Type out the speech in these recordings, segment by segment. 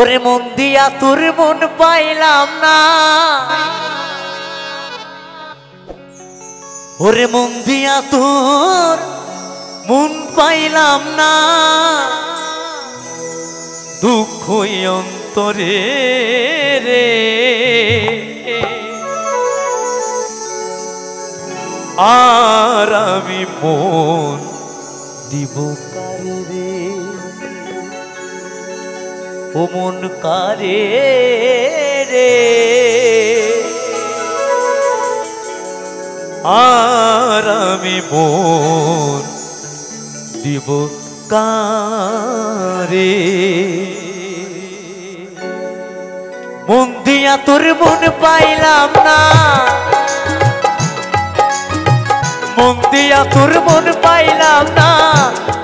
ओरे मन दिया तोर मन पाइलाम ना, ओरे मन दिया तोर मन पाइलाम ना, दुखई अंतरे रे आर आमी मन দিব কারে রে, ओ मन कारे रे आर आमी मन দিব কারে। মন দিয়া তোর মন পাইলাম না, মন দিয়া তোর মন পাইলাম না,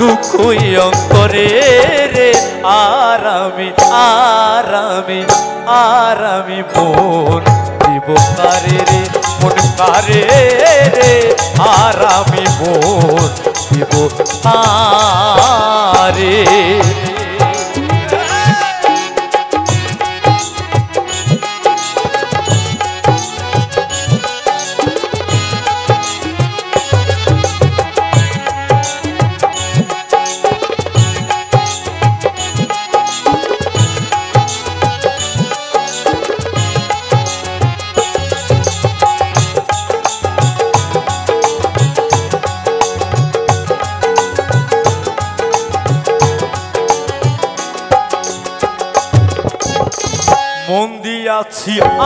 দুঃখই অন্তরে রে আরামে আরামে আরামে মন দিব কারে রে, মন কারে রে আরামে মন দিব কারে।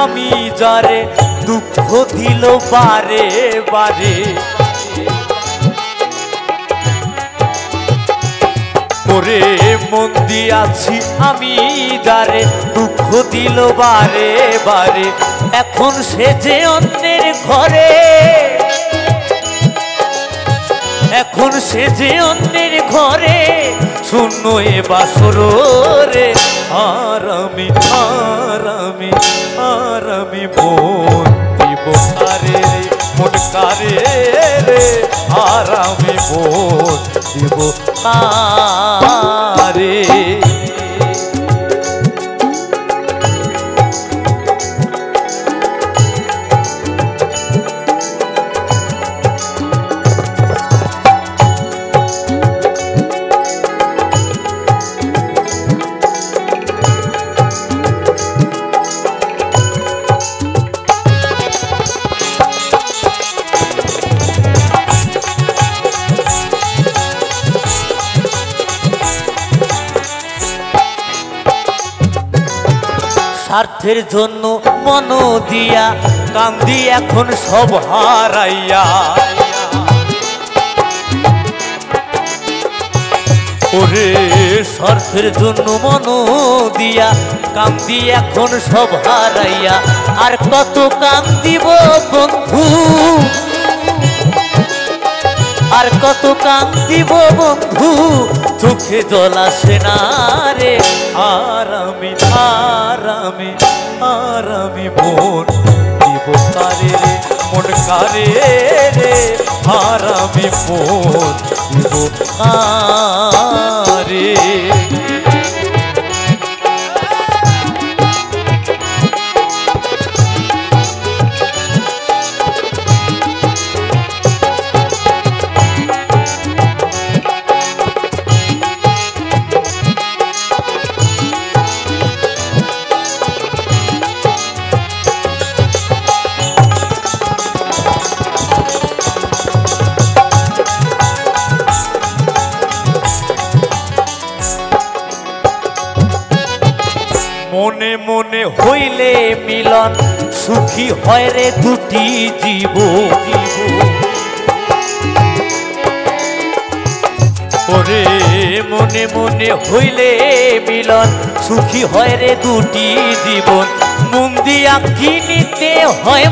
आमी जारे दुख दिलो बारे बारे, ओरे मन दियाछि आमी जारे दुख दिलो बारे बारे, एखन से जे अन्येर घरे, एखन से जे अन्येर घरे सुनो ए बासुर रे आरामी आरामी आरामी मन দিব কারে রে, মন কারে রে আরামি মন দিব কারে। স্বার্থের জন্য মন দিয়া কান্দি এখন সব হারাইয়া, ওরে স্বার্থের জন্য মন দিয়া কান্দি এখন সব হারাইয়া, আর কত কান্দিব বন্ধু, আর কত কান্দিব বন্ধু, চোখে জল আসে না রে আরামে আরামে আরামে মন দিব কারে রে, মন কারে রে আরামে মন দিব কারে। মনে মনে হইলে মিলন সুখী হয় রে দুটি জীব, ওরে মনে মনে হইলে মিলন সুখী হয় রে দুটি জীবন, মন দিয়া কিনিতে হয়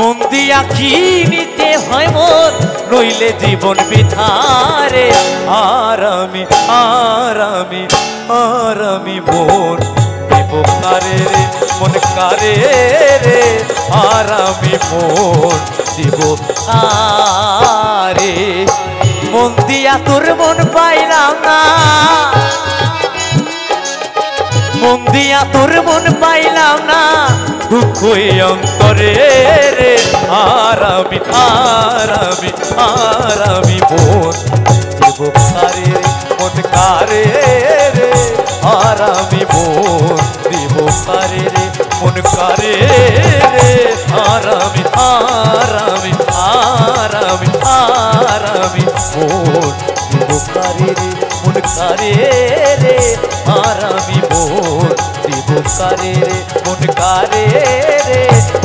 মন দিয়া কিনিতে হয় মন, নইলে জীবন বৃথা রে আরামি আরামি আরামি মন দিব কারে রে, মন কারে রে আরামি মন দিব কারে। মন দিয়া তোর মন পাইলাম না, তোর মন পাইলাম না দুঃখ অন্তরে রে আরামি আরামি আরামি মন জীবক সারে মন কারে রে আরামি মন জীবক সারে রে মন কারে রে আরামি আরামি আরামি আরামি মন জীবক সারে রে মন কারে রে आरामी बोल दिवो कारे रे मुनकारे रे